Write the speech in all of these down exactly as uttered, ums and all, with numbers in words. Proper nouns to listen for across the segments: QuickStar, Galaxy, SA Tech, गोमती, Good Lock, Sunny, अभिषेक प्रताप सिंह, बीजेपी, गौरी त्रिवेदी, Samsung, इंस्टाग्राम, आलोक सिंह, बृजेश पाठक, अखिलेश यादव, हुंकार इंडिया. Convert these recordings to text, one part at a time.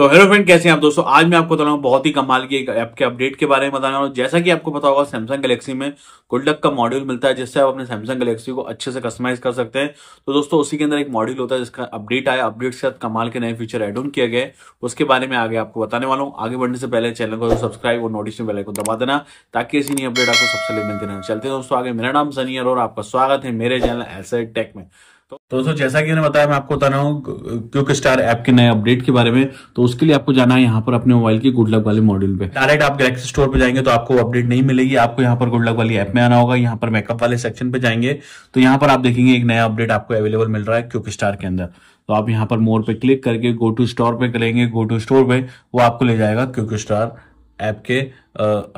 तो hello friend, कैसे हैं आप दोस्तों। आज मैं आपको बता रहा हूँ बहुत ही कमाल की एक ऐप के अपडेट के बारे में बताने वाला हूँ। जैसा कि आपको पता होगा, सैमसंग गैलेक्सी में गुड लॉक का मॉड्यूल मिलता है जिससे आप अपने सैमसंग गैलेक्सी को अच्छे से कस्टमाइज कर सकते हैं। तो दोस्तों उसी के अंदर एक मॉड्यूल होता है जिसका अपडेट आया। अपडेट के साथ कमाल के नए फीचर एड ऑन किया गया है, उसके बारे में आगे आपको बताने वाला हूँ। आगे बढ़ने से पहले चैनल को सब्सक्राइब और नोटिफिकेशन बेल आइकन दबा देना ताकि ऐसी नई अपडेट आपको सबसे पहले मिलती रहे। चलते हैं दोस्तों आगे। मेरा नाम सनी है और आपका स्वागत है मेरे चैनल ऐसे टेक में। तो दोस्तों जैसा कि मैंने बताया, मैं आपको बता रहा हूँ क्विक स्टार ऐप के नए अपडेट के बारे में। तो उसके लिए आपको जाना है यहाँ पर अपने मोबाइल के गुड लक वाले मॉड्यूल पे। डायरेक्ट आप गैलेक्सी स्टोर पे जाएंगे तो आपको अपडेट नहीं मिलेगी। आपको यहाँ पर गुड लक वाली ऐप में आना होगा। यहाँ पर मेकअप वाले सेक्शन पे जाएंगे तो यहाँ पर आप देखेंगे एक नया अपडेट आपको अवेलेबल मिल रहा है क्विक स्टार के अंदर। तो आप यहाँ पर मोर पे क्लिक करके गो टू स्टोर पे करेंगे। गो टू स्टोर पे वो आपको ले जाएगा क्विक स्टार ऐप के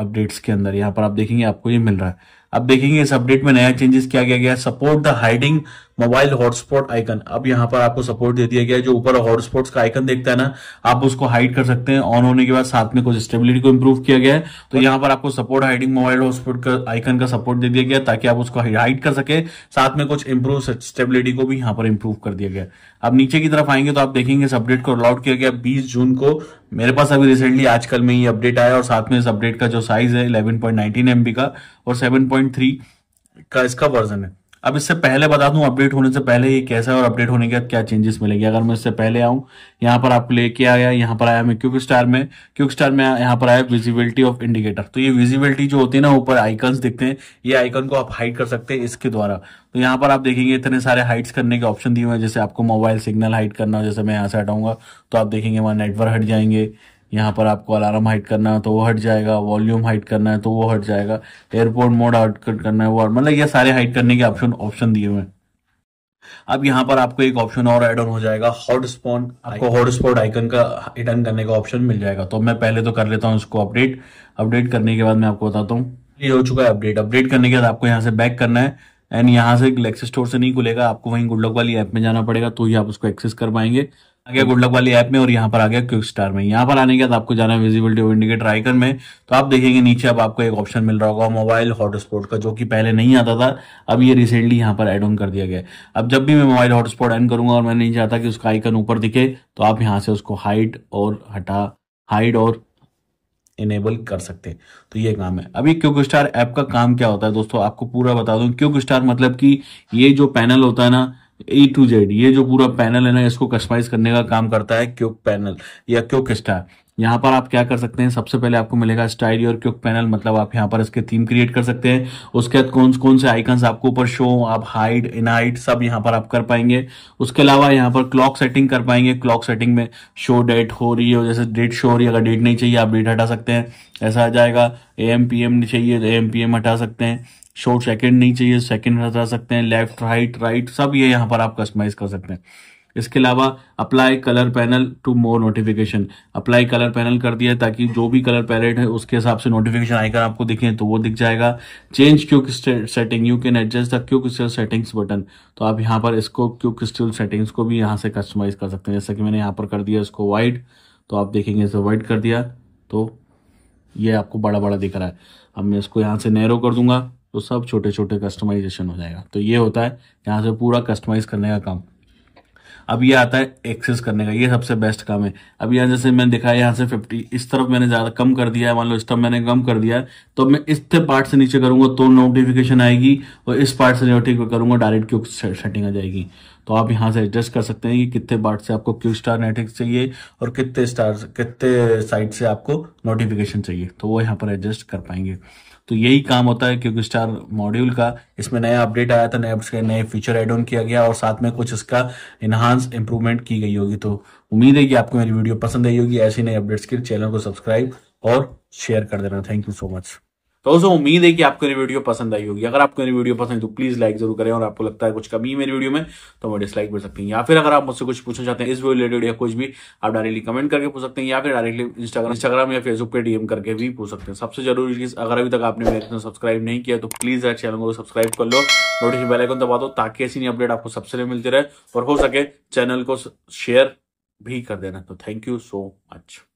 अपडेट्स के अंदर। यहाँ पर आप देखेंगे आपको ये मिल रहा है। अब देखेंगे इस अपडेट में नया चेंजेस क्या किया गया है। Support the hiding mobile hotspot icon. अब यहाँ पर आपको सपोर्ट दे दिया गया है। जो ऊपर हॉटस्पॉट्स का आइकन देखता है ना, आप उसको हाइड कर सकते हैं ऑन होने के बाद। साथ में कुछ स्टेबिलिटी को इंप्रूव किया गया है। तो यहाँ पर आपको सपोर्ट हाइडिंग मोबाइल हॉटस्पॉट का आइकन का सपोर्ट दे दिया गया ताकि आप उसको हाइड कर सके। साथ में कुछ इंप्रूव स्टेबिलिटी को भी यहाँ पर इंप्रूव कर दिया गया। अब नीचे की तरफ आएंगे तो आप देखेंगे इस अपडेट को लॉन्च किया गया बीस जून को। मेरे पास अभी रिसेंटली आजकल में ये अपडेट आया और साथ में इस अपडेट का जो साइज है eleven point nineteen M B का और सेवन पॉइंट थ्री का इसका वर्जन है। अब इससे पहले बता दूं अपडेट होने से पहले ये कैसा है और अपडेट होने के बाद क्या चेंजेस मिलेंगे। अगर मैं इससे पहले आऊं, यहाँ पर आप लेके आया, यहाँ पर आया मैं क्विक स्टार में। क्विक स्टार में यहाँ पर आया विजिबिलिटी ऑफ इंडिकेटर। तो ये विजिबिलिटी जो होती है ना, ऊपर आइकन्स दिखते हैं, ये आइकन को आप हाइड कर सकते हैं इसके द्वारा। तो यहाँ पर आप देखेंगे इतने सारे हाइड्स करने के ऑप्शन दिए हुए हैं। जैसे आपको मोबाइल सिग्नल हाइड करना, जैसे मैं यहाँ से हटाऊंगा तो आप देखेंगे वहाँ नेटवर्क हट जाएंगे। यहाँ पर आपको अलार्म हाइड करना है तो वो हट जाएगा। वॉल्यूम हाइड करना है तो वो हट जाएगा। एयरपोर्ट मोड हाइड करना है वो, मतलब ये सारे हाइड करने के ऑप्शन ऑप्शन दिए हुए हैं। अब यहाँ पर आपको एक ऑप्शन और एड ऑन हो जाएगा, हॉटस्पॉट। आपको हॉटस्पॉट आइकन का रिटर्न करने का ऑप्शन मिल जाएगा। तो मैं पहले तो कर लेता हूँ इसको अपडेट। अपडेट करने के बाद मैं आपको बताता हूँ। ये हो चुका है अपडेट। अपडेट करने के बाद आपको यहाँ से बैक करना है एंड यहाँ से गैलेक्सी स्टोर से नहीं खुलेगा। आपको वहीं गुड लक वाली ऐप में जाना पड़ेगा तो ही आप उसको एक्सेस कर पाएंगे। आ गया गुड लक वाली ऐप में और यहाँ पर आ गया क्विक स्टार में। यहाँ पर आने के बाद आपको जाना है विजिबिलिटी ऑफ इंडिकेटर आइकन में। तो आप देखेंगे नीचे अब आपको एक ऑप्शन मिल रहा होगा मोबाइल हॉटस्पॉट का, जो कि पहले नहीं आता था। अब ये रिसेंटली यहाँ पर एड ऑन कर दिया गया। अब जब भी मैं मोबाइल हॉटस्पॉट एड करूंगा और मैं नहीं चाहता कि उसका आइकन ऊपर दिखे, तो आप यहाँ से उसको हाइड और हटा, हाइड और इनेबल कर सकते हैं। तो ये काम है। अभी क्विक स्टार ऐप का काम क्या होता है दोस्तों, आपको पूरा बता दूं। क्विक स्टार मतलब कि ये जो पैनल होता है ना ए टू जेड, ये जो पूरा पैनल है ना, इसको कस्टमाइज करने का काम करता है क्विक पैनल या क्विक स्टार। यहाँ पर आप क्या कर सकते हैं, सबसे पहले आपको मिलेगा स्टाइल और क्विक पैनल, मतलब आप यहाँ पर इसके थीम क्रिएट कर सकते हैं। उसके बाद कौन कौन से आइकन्स आपको ऊपर शो, आप हाइड इन हाइड सब यहाँ पर आप कर पाएंगे। उसके अलावा यहाँ पर क्लॉक सेटिंग कर पाएंगे। क्लॉक सेटिंग में शो डेट हो रही है, जैसे डेट शो हो रही है, अगर डेट नहीं चाहिए आप डेट हटा सकते हैं, ऐसा आ जाएगा। ए एम पी एम चाहिए तो ए एम पी एम हटा सकते हैं। शॉर्ट सेकेंड नहीं चाहिए सेकेंड हटा सकते हैं। लेफ्ट राइट राइट सब ये यहाँ पर आप कस्टमाइज कर सकते हैं। इसके अलावा apply colour panel to more notification, apply colour panel कर दिया ताकि जो भी कलर पैलेट है उसके हिसाब से नोटिफिकेशन आइकन आपको दिखे तो वो दिख जाएगा। Change quick setting, you can adjust the quick star settings button. तो आप यहाँ पर इसको क्विक स्टार सेटिंग्स को भी यहाँ से कस्टमाइज कर सकते हैं। जैसा कि मैंने यहाँ पर कर दिया इसको वाइड, तो आप देखेंगे इसे वाइड कर दिया तो ये आपको बड़ा बड़ा दिख रहा है। अब मैं इसको यहाँ से नैरो कर दूंगा तो सब छोटे छोटे कस्टमाइजेशन हो जाएगा। तो ये होता है यहाँ से पूरा कस्टमाइज करने का काम। अब ये आता है एक्सेस करने का, ये सबसे बेस्ट काम है। अब यहाँ जैसे मैंने दिखाया, यहाँ से पचास इस तरफ मैंने ज़्यादा कम कर दिया है, मान लो इस तरफ मैंने कम कर दिया है, तो मैं इस पार्ट से नीचे करूँगा तो नोटिफिकेशन आएगी और इस पार्ट से नोटिफिकेशन करूँगा डायरेक्ट क्विक सेटिंग आ जाएगी। तो आप यहाँ से एडजस्ट कर सकते हैं कि कितने पार्ट से आपको क्विक स्टार नेटिक्स चाहिए और कितने स्टार कितने साइड से आपको नोटिफिकेशन चाहिए, तो वो यहाँ पर एडजस्ट कर पाएंगे। तो यही काम होता है क्विक स्टार मॉड्यूल का। इसमें नया अपडेट आया था, नए नए फीचर एड ऑन किया गया और साथ में कुछ इसका इन्हांस इंप्रूवमेंट की गई होगी। तो उम्मीद है कि आपको मेरी वीडियो पसंद आई होगी। ऐसी नए अपडेट्स के लिए चैनल को सब्सक्राइब और शेयर कर देना। Thank you so much. तो दोस्तों उम्मीद है कि आपको मेरी वीडियो पसंद आई होगी। अगर आपको मेरी वीडियो पसंद है तो प्लीज लाइक जरूर करें और आपको लगता है कुछ कमी है मेरी वीडियो में तो मैं डिसलाइक कर सकते हैं। या फिर अगर आप मुझसे कुछ पूछना चाहते हैं इस वीडियो रिलेटेड या कुछ भी, आप डायरेक्टली कमेंट करके पूछ सकते हैं या फिर डायरेक्टली इंस्टाग्राम इंस्टाग्राम या फेसबुक पे डीएम करके भी पूछ सकते हैं। सबसे जरूरी चीज, अगर अभी तक आपने मेरे चैनल सब्सक्राइब नहीं किया तो प्लीज यार चैनल को सब्सक्राइब कर लो, नोटिफिकेशन बेल आइकन दबा दो ताकि ऐसी नई अपडेट आपको सबसे पहले मिलती रहे और हो सके चैनल को शेयर भी कर देना। तो थैंक यू सो मच।